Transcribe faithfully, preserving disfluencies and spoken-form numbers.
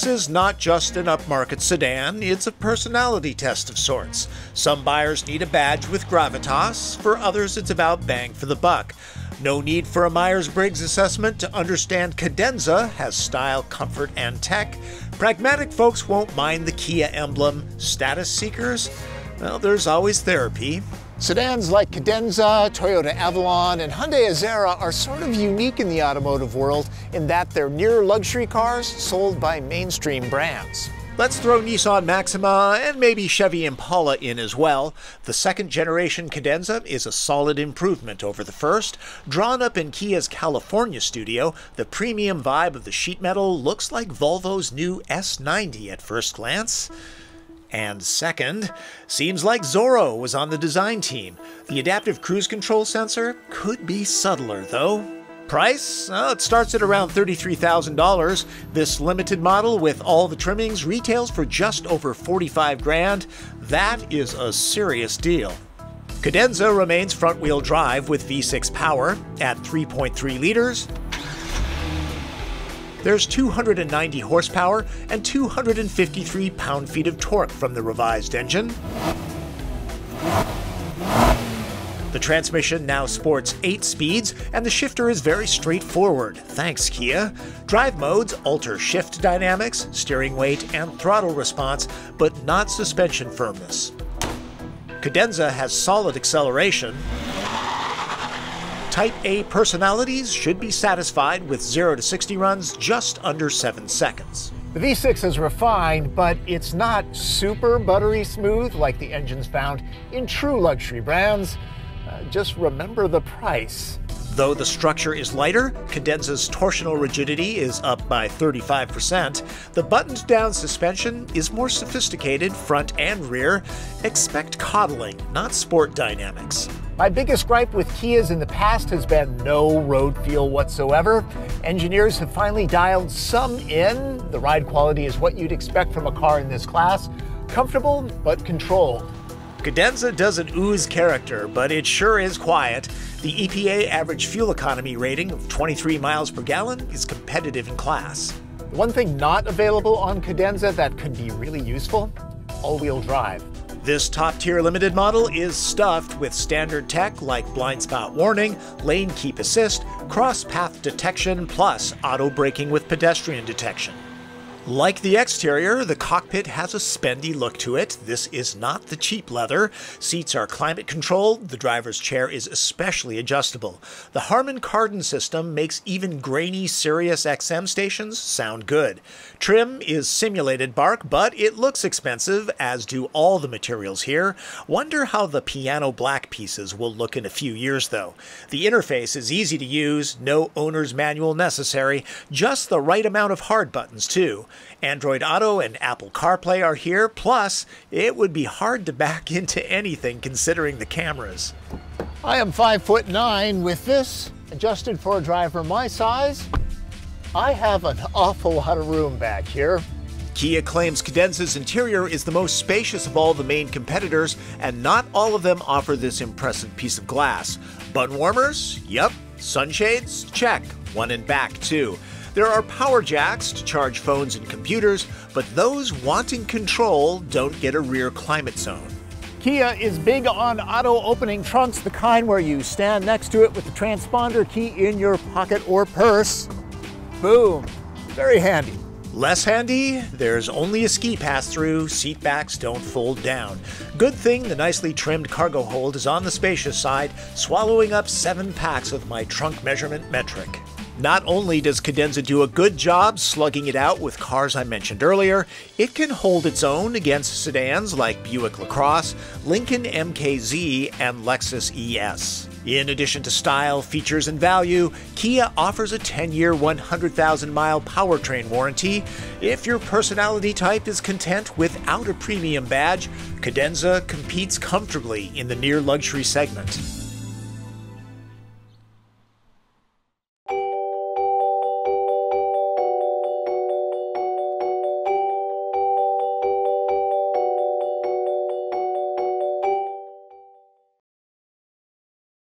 this is not just an upmarket sedan, it's a personality test of sorts. Some buyers need a badge with gravitas, for others it's about bang for the buck. No need for a Myers-Briggs assessment to understand Cadenza has style, comfort, and tech. Pragmatic folks won't mind the Kia emblem. Status seekers? Well, there's always therapy. Sedans like Cadenza, Toyota Avalon, and Hyundai Azera are sort of unique in the automotive world in that they're near luxury cars sold by mainstream brands. Let's throw Nissan Maxima and maybe Chevy Impala in as well. The second-generation Cadenza is a solid improvement over the first. Drawn up in Kia's California studio, the premium vibe of the sheet metal looks like Volvo's new S ninety at first glance. And second, seems like Zorro was on the design team. The adaptive cruise control sensor could be subtler, though. Price? Well, it starts at around thirty-three thousand dollars. This limited model with all the trimmings retails for just over forty-five grand. That is a serious deal. Cadenza remains front-wheel drive with V six power at three point three liters. There's two hundred ninety horsepower and two hundred fifty-three pound-feet of torque from the revised engine. The transmission now sports eight speeds, and the shifter is very straightforward, thanks Kia. Drive modes alter shift dynamics, steering weight, and throttle response, but not suspension firmness. Cadenza has solid acceleration. Type A personalities should be satisfied with zero to sixty runs just under seven seconds. The V six is refined, but it's not super buttery smooth like the engines found in true luxury brands. Uh, just remember the price. Though the structure is lighter, Cadenza's torsional rigidity is up by thirty-five percent. The buttoned-down suspension is more sophisticated front and rear. Expect coddling, not sport dynamics. My biggest gripe with Kias in the past has been no road feel whatsoever. Engineers have finally dialed some in. The ride quality is what you'd expect from a car in this class. Comfortable, but controlled. Cadenza doesn't ooze character, but it sure is quiet. The E P A average fuel economy rating of twenty-three miles per gallon is competitive in class. The one thing not available on Cadenza that could be really useful, all-wheel drive. This top-tier limited model is stuffed with standard tech like blind spot warning, lane keep assist, cross-path detection, plus auto braking with pedestrian detection. Like the exterior, the cockpit has a spendy look to it. This is not the cheap leather. Seats are climate-controlled. The driver's chair is especially adjustable. The Harman Kardon system makes even grainy Sirius X M stations sound good. Trim is simulated bark, but it looks expensive, as do all the materials here. Wonder how the piano black pieces will look in a few years, though. The interface is easy to use, no owner's manual necessary, just the right amount of hard buttons, too. Android Auto and Apple CarPlay are here, plus it would be hard to back into anything considering the cameras. I am five foot nine. With this, adjusted for a driver my size, I have an awful lot of room back here. Kia claims Cadenza's interior is the most spacious of all the main competitors, and not all of them offer this impressive piece of glass. Bun warmers? Yep. Sunshades? Check. One in back, too. There are power jacks to charge phones and computers, but those wanting control don't get a rear climate zone. Kia is big on auto-opening trunks, the kind where you stand next to it with the transponder key in your pocket or purse. Boom. Very handy. Less handy? There's only a ski pass-through, seat backs don't fold down. Good thing the nicely trimmed cargo hold is on the spacious side, swallowing up seven packs of my trunk measurement metric. Not only does Cadenza do a good job slugging it out with cars I mentioned earlier, it can hold its own against sedans like Buick LaCrosse, Lincoln M K Z, and Lexus E S. In addition to style, features, and value, Kia offers a ten-year, one hundred thousand mile powertrain warranty. If your personality type is content without a premium badge, Cadenza competes comfortably in the near-luxury segment.